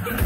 Right?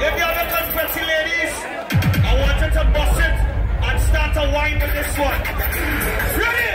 If you have a confetti, ladies, wind up this one. Ready?